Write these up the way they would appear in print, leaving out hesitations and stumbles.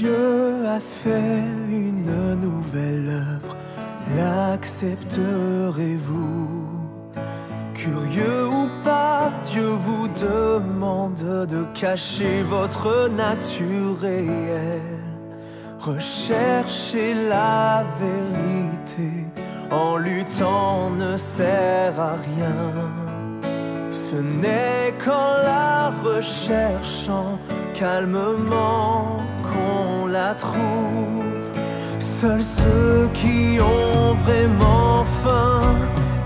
Dieu a fait une nouvelle œuvre, l'accepterez-vous? Curieux ou pas, Dieu vous demande de cacher votre nature réelle. Rechercher la vérité en luttant ne sert à rien. Ce n'est qu'en la recherchant calmement qu'on la trouve. Seuls ceux qui ont vraiment faim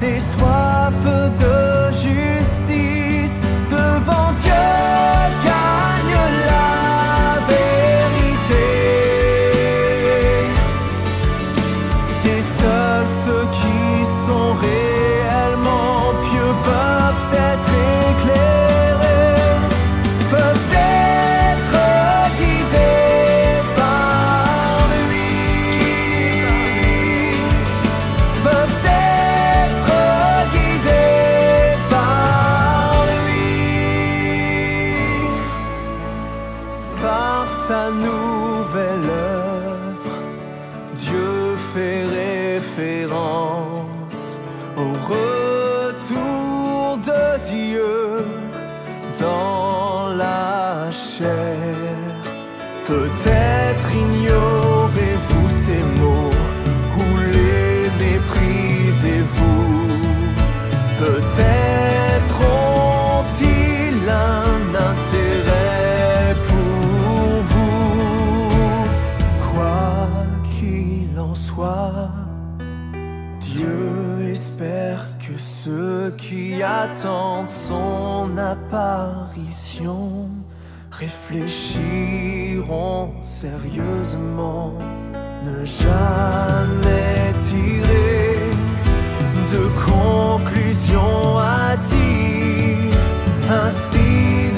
et soif de justice devant Dieu gagnent la vérité. Et seuls ceux qui sont réellement pieux peuvent être éclairés, peuvent être guidés par lui, peuvent être sa nouvelle œuvre. Dieu fait référence au retour de Dieu dans la chair. Peut-être ignorez-vous ces mots ou les méprisez-vous. Peut-être ont-ils un intérêt pour soit. Dieu espère que ceux qui attendent son apparition réfléchiront sérieusement, ne jamais tirer de conclusions hâtives, ainsi